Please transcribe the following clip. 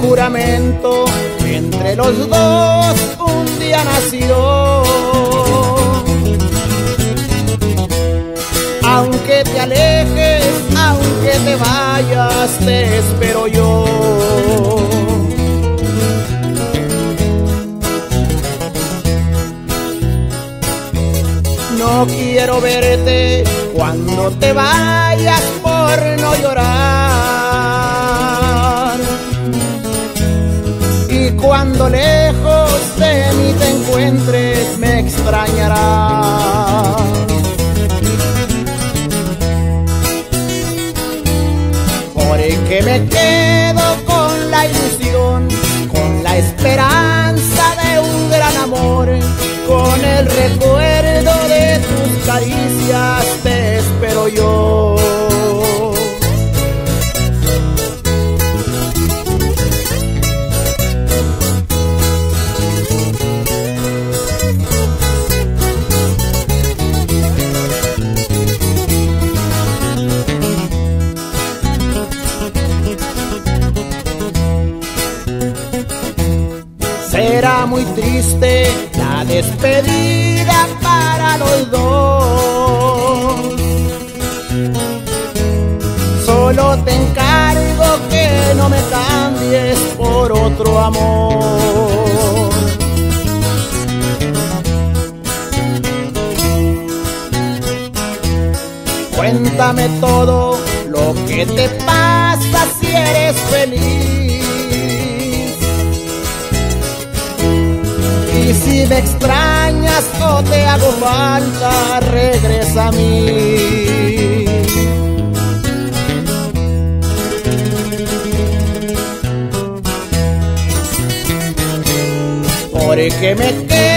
juramento que entre los dos un día nació. Aunque te alejes, aunque te vayas, te espero yo. No quiero verte cuando te vayas por no llorar. Y cuando lejos de mí te encuentres, me extrañarás. Porque me quedo con la ilusión, con la esperanza de un gran amor, con el recuerdo de tus caricias te espero yo. Será muy triste la despedida para los dos. Solo te encargo que no me cambies por otro amor. Cuéntame todo lo que te pasa si eres feliz. Y si me extrañas o te hago falta, regresa a mí. Porque me quedo